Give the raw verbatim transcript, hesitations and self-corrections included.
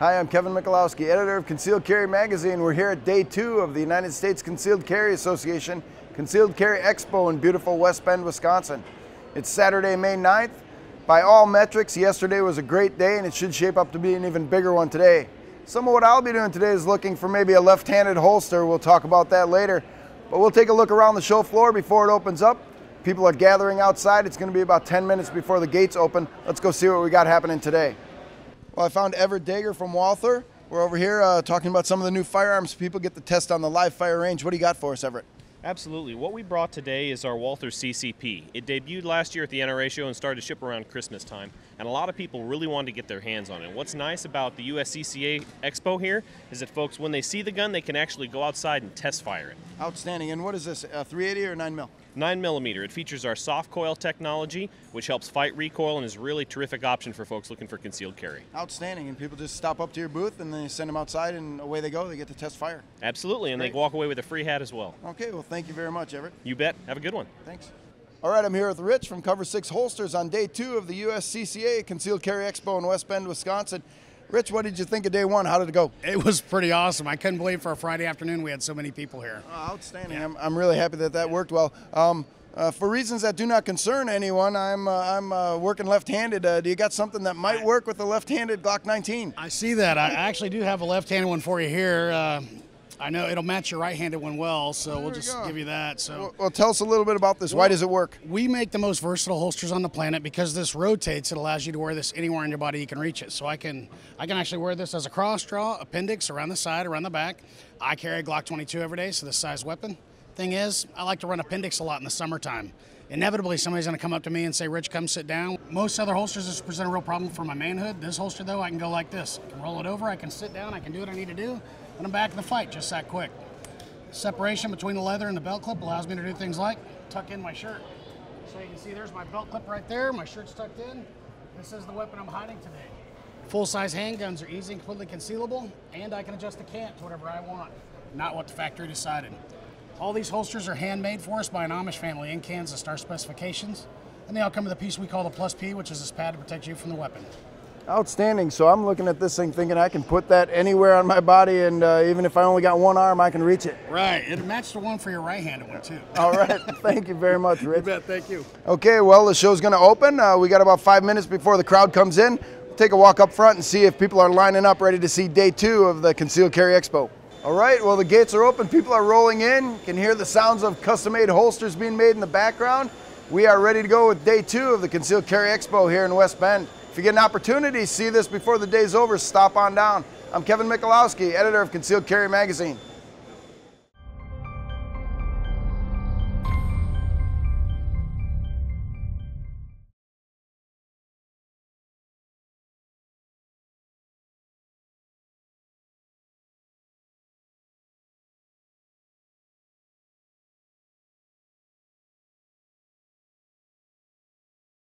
Hi, I'm Kevin Michalowski, editor of Concealed Carry Magazine. We're here at day two of the United States Concealed Carry Association Concealed Carry Expo in beautiful West Bend, Wisconsin. It's Saturday, May ninth. By all metrics, yesterday was a great day and it should shape up to be an even bigger one today. Some of what I'll be doing today is looking for maybe a left-handed holster. We'll talk about that later. But we'll take a look around the show floor before it opens up. People are gathering outside. It's going to be about ten minutes before the gates open. Let's go see what we got happening today. Well, I found Everett Deger from Walther. We're over here uh, talking about some of the new firearms people get to test on the live fire range. What do you got for us, Everett? Absolutely. What we brought today is our Walther C C P. It debuted last year at the N R A show and started to ship around Christmas time, and a lot of people really wanted to get their hands on it. What's nice about the U S C C A Expo here is that folks, when they see the gun, they can actually go outside and test fire it. Outstanding. And what is this, uh, three eighty or nine mil? nine millimeter. It features our soft coil technology, which helps fight recoil and is a really terrific option for folks looking for concealed carry. Outstanding. And people just stop up to your booth and then you send them outside and away they go. They get to test fire. Absolutely. And Great. They walk away with a free hat as well. Okay. Well, thank you very much, Everett. You bet. Have a good one. Thanks. All right. I'm here with Rich from Cover six Holsters on day two of the U S C C A Concealed Carry Expo in West Bend, Wisconsin. Rich, what did you think of day one? How did it go? It was pretty awesome. I couldn't believe for a Friday afternoon we had so many people here. Oh, outstanding. Yeah. I'm, I'm really happy that that worked well. Um, uh, for reasons that do not concern anyone, I'm, uh, I'm uh, working left-handed. Uh, do you got something that might work with the left-handed Glock nineteen? I see that. I actually do have a left-handed one for you here. Uh, I know it'll match your right-handed one well, so there we'll just go. Give you that. So, well, well, tell us a little bit about this. Well, why does it work? We make the most versatile holsters on the planet because this rotates. It allows you to wear this anywhere in your body you can reach it. So I can, I can actually wear this as a cross draw, appendix, around the side, around the back. I carry a Glock twenty-two every day, so this size weapon. Thing is, I like to run appendix a lot in the summertime. Inevitably, somebody's going to come up to me and say, Rich, come sit down. Most other holsters, this present a real problem for my manhood. This holster, though, I can go like this. I can roll it over. I can sit down. I can do what I need to do. And I'm back in the fight just that quick. Separation between the leather and the belt clip allows me to do things like tuck in my shirt. So you can see there's my belt clip right there. My shirt's tucked in. This is the weapon I'm hiding today. Full-size handguns are easy and completely concealable, and I can adjust the cant to whatever I want, not what the factory decided. All these holsters are handmade for us by an Amish family in Kansas, our specifications. And they all come with a piece we call the Plus P, which is this pad to protect you from the weapon. Outstanding. So I'm looking at this thing thinking I can put that anywhere on my body, and uh, even if I only got one arm, I can reach it. Right. It matched the one for your right-handed one, too. All right. Thank you very much, Rich. You bet. Thank you. Okay. Well, the show's going to open. Uh, we got about five minutes before the crowd comes in. We'll take a walk up front and see if people are lining up ready to see day two of the Concealed Carry Expo. All right. Well, the gates are open. People are rolling in. You can hear the sounds of custom-made holsters being made in the background. We are ready to go with day two of the Concealed Carry Expo here in West Bend. If you get an opportunity to see this before the day's over, stop on down. I'm Kevin Michalowski, editor of Concealed Carry Magazine.